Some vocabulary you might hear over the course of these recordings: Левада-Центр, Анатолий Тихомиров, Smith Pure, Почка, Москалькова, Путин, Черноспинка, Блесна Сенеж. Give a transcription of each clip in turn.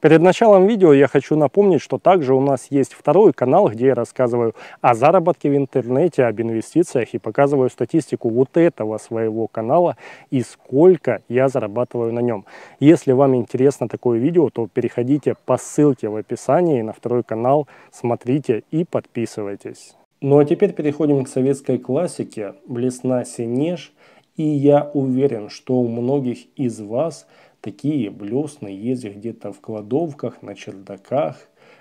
Перед началом видео я хочу напомнить, что также у нас есть второй канал, где я рассказываю о заработке в интернете, об инвестициях и показываю статистику вот этого своего канала и сколько я зарабатываю на нем. Если вам интересно такое видео, то переходите по ссылке в описании на второй канал, смотрите и подписывайтесь. Ну а теперь переходим к советской классике «Блесна Сенеж». И я уверен, что у многих из вас такие блесны есть где-то в кладовках, на чердаках,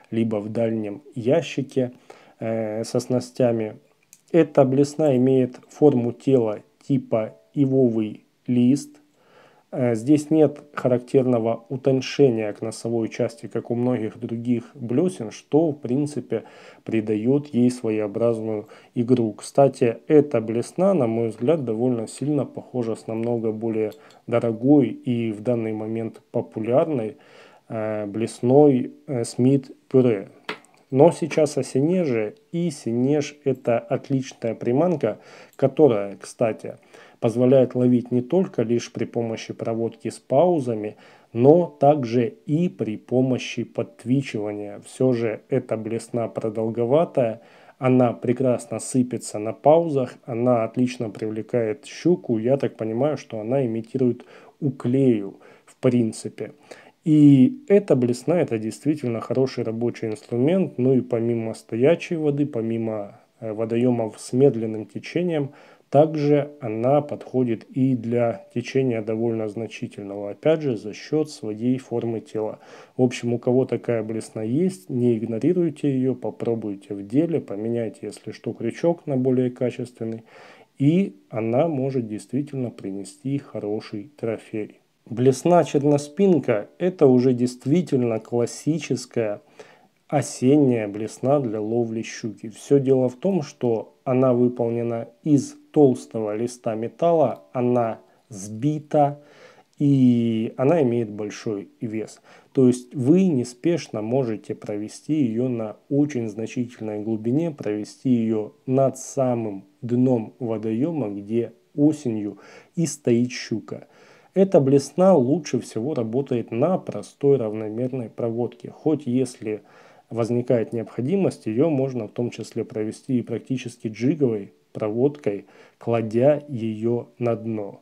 либо в дальнем ящике со снастями. Эта блесна имеет форму тела типа ивовый лист. Здесь нет характерного утоншения к носовой части, как у многих других блесен, что, в принципе, придает ей своеобразную игру. Кстати, эта блесна, на мой взгляд, довольно сильно похожа с намного более дорогой и в данный момент популярной блесной Smith Pure. Но сейчас о Сенеже, и Сенеж — это отличная приманка, которая, кстати, позволяет ловить не только лишь при помощи проводки с паузами, но также и при помощи подтвичивания. Все же эта блесна продолговатая, она прекрасно сыпется на паузах, она отлично привлекает щуку. Я так понимаю, что она имитирует уклею в принципе. И эта блесна — это действительно хороший рабочий инструмент. Ну и помимо стоячей воды, помимо водоемов с медленным течением, также она подходит и для течения довольно значительного, опять же, за счет своей формы тела. В общем, у кого такая блесна есть, не игнорируйте ее, попробуйте в деле, поменяйте, если что, крючок на более качественный, и она может действительно принести хороший трофей. Блесна черноспинка – это уже действительно классическая осенняя блесна для ловли щуки. Все дело в том, что она выполнена из толстого листа металла, она сбита и она имеет большой вес. То есть вы неспешно можете провести ее на очень значительной глубине, провести ее над самым дном водоема, где осенью и стоит щука. Эта блесна лучше всего работает на простой равномерной проводке, хоть если возникает необходимость, ее можно в том числе провести и практически джиговой проводкой, кладя ее на дно.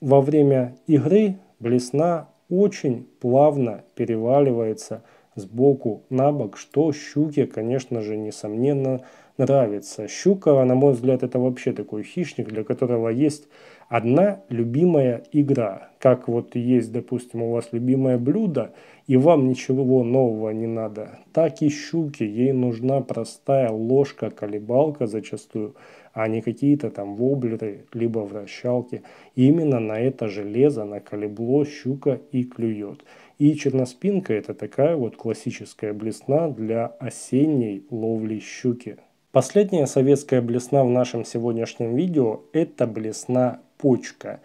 Во время игры блесна очень плавно переваливается с боку на бок, что щуке, конечно же, несомненно нравится. Щука, на мой взгляд, это вообще такой хищник, для которого есть одна любимая игра. Как вот есть, допустим, у вас любимое блюдо, и вам ничего нового не надо, так и щуке, ей нужна простая ложка-колебалка зачастую, а не какие-то там воблеры, либо вращалки. Именно на это железо, на колебло щука и клюет. И черноспинка — это такая вот классическая блесна для осенней ловли щуки. Последняя советская блесна в нашем сегодняшнем видео – это блесна «Почка».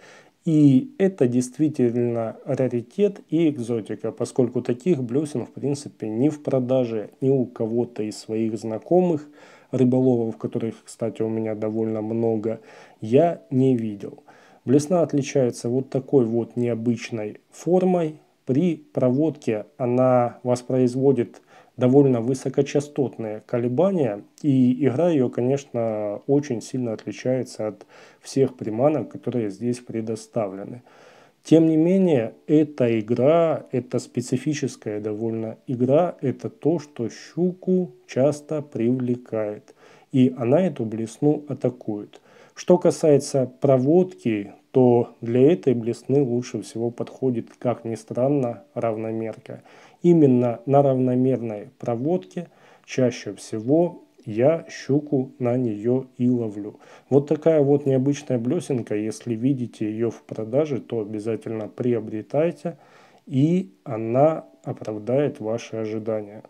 И это действительно раритет и экзотика, поскольку таких блесен в принципе ни в продаже, ни у кого-то из своих знакомых рыболовов, которых, кстати, у меня довольно много, я не видел. Блесна отличается вот такой вот необычной формой. При проводке она воспроизводит довольно высокочастотные колебания, и игра ее, конечно, очень сильно отличается от всех приманок, которые здесь предоставлены. Тем не менее, эта игра, это специфическая довольно игра, это то, что щуку часто привлекает, и она эту блесну атакует. Что касается проводки, то для этой блесны лучше всего подходит, как ни странно, равномерка. Именно на равномерной проводке чаще всего я щуку на нее и ловлю. Вот такая вот необычная блесенка. Если видите ее в продаже, то обязательно приобретайте, и она оправдает ваши ожидания.